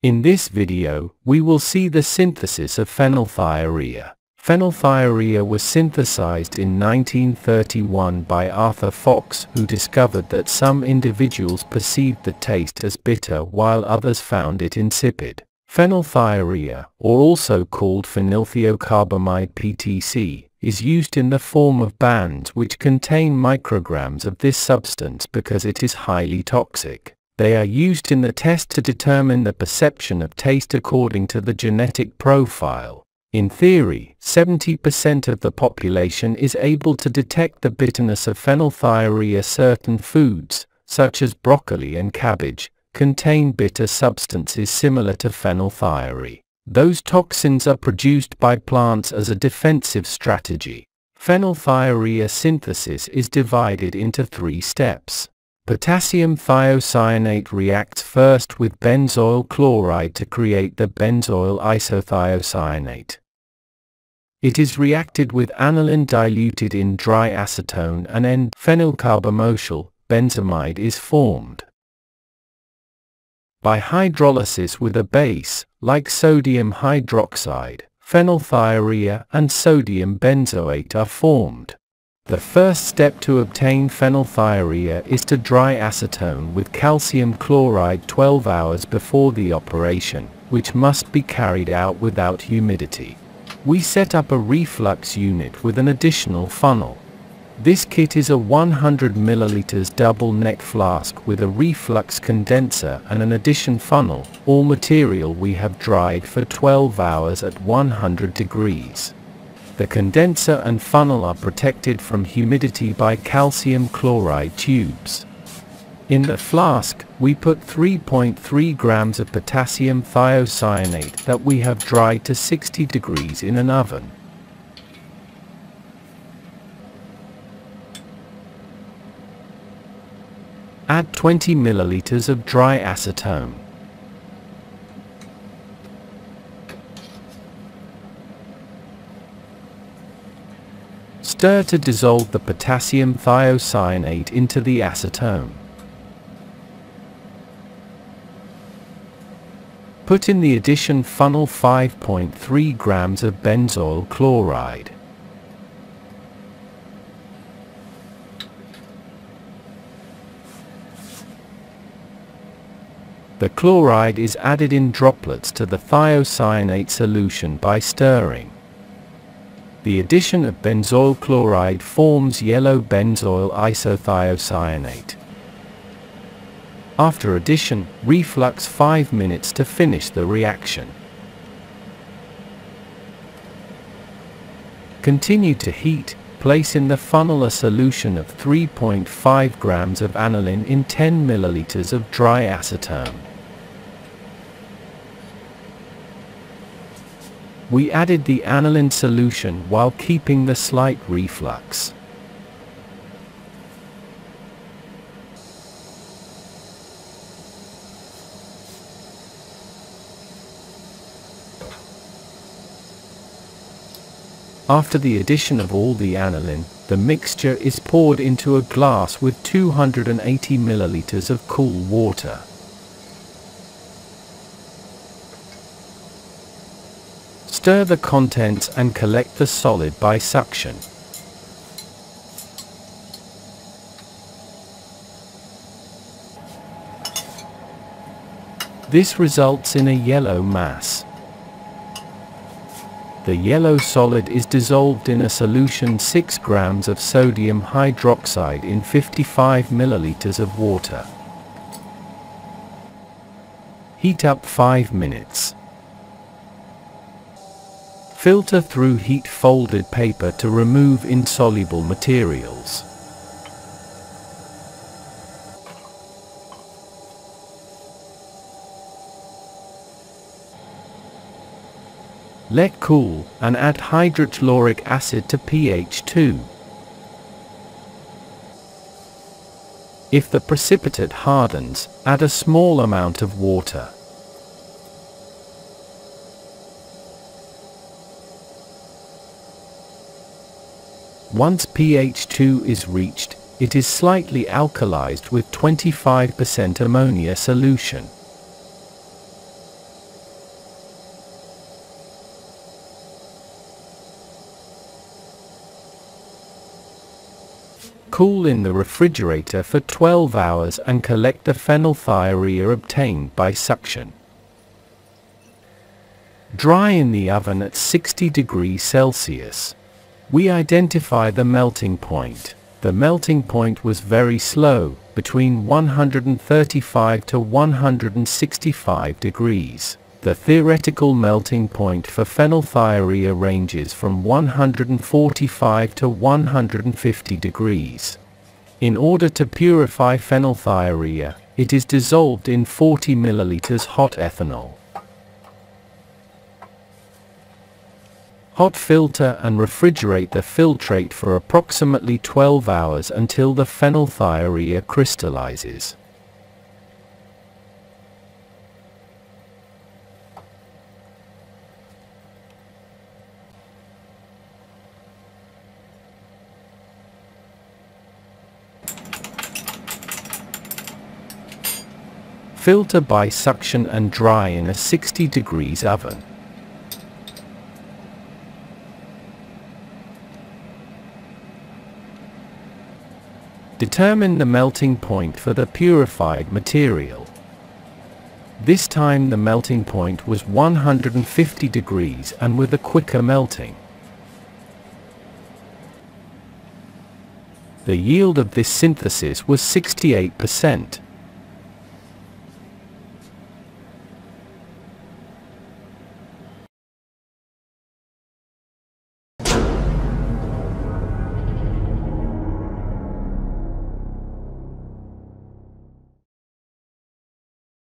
In this video, we will see the synthesis of phenylthiourea. Phenylthiourea was synthesized in 1931 by Arthur Fox, who discovered that some individuals perceived the taste as bitter while others found it insipid. Phenylthiourea, or also called phenylthiocarbamide (PTC), is used in the form of bands which contain micrograms of this substance because it is highly toxic. They are used in the test to determine the perception of taste according to the genetic profile. In theory, 70% of the population is able to detect the bitterness of phenylthiourea. Certain foods, such as broccoli and cabbage, contain bitter substances similar to phenylthiourea. Those toxins are produced by plants as a defensive strategy. Phenylthiourea synthesis is divided into three steps. Potassium thiocyanate reacts first with benzoyl chloride to create the benzoyl isothiocyanate. It is reacted with aniline diluted in dry acetone and N-phenylcarbamosyl benzamide is formed. By hydrolysis with a base, like sodium hydroxide, phenylthiourea and sodium benzoate are formed. The first step to obtain phenylthiourea is to dry acetone with calcium chloride 12 hours before the operation, which must be carried out without humidity. We set up a reflux unit with an additional funnel. This kit is a 100 ml double neck flask with a reflux condenser and an addition funnel. All material we have dried for 12 hours at 100 degrees. The condenser and funnel are protected from humidity by calcium chloride tubes. In the flask, we put 3.3 grams of potassium thiocyanate that we have dried to 60 degrees in an oven. Add 20 milliliters of dry acetone. Stir to dissolve the potassium thiocyanate into the acetone. Put in the addition funnel 5.3 grams of benzoyl chloride. The chloride is added in droplets to the thiocyanate solution by stirring. The addition of benzoyl chloride forms yellow benzoyl isothiocyanate. After addition, reflux 5 minutes to finish the reaction. Continue to heat. Place in the funnel a solution of 3.5 grams of aniline in 10 milliliters of dry acetone. We added the aniline solution while keeping the slight reflux. After the addition of all the aniline, the mixture is poured into a glass with 280 milliliters of cool water. Stir the contents and collect the solid by suction. This results in a yellow mass. The yellow solid is dissolved in a solution 6 grams of sodium hydroxide in 55 milliliters of water. Heat up 5 minutes. Filter through heat folded paper to remove insoluble materials. Let cool, and add hydrochloric acid to pH 2. If the precipitate hardens, add a small amount of water. Once pH 2 is reached, it is slightly alkalized with 25% ammonia solution. Cool in the refrigerator for 12 hours and collect the phenylthiourea obtained by suction. Dry in the oven at 60 degrees Celsius. We identify the melting point. The melting point was very slow, between 135 to 165 degrees. The theoretical melting point for phenylthiourea ranges from 145 to 150 degrees. In order to purify phenylthiourea, it is dissolved in 40 ml hot ethanol. Hot filter and refrigerate the filtrate for approximately 12 hours until the phenylthiourea crystallizes. Filter by suction and dry in a 60 degrees oven. Determine the melting point for the purified material. This time the melting point was 150 degrees and with a quicker melting. The yield of this synthesis was 68%.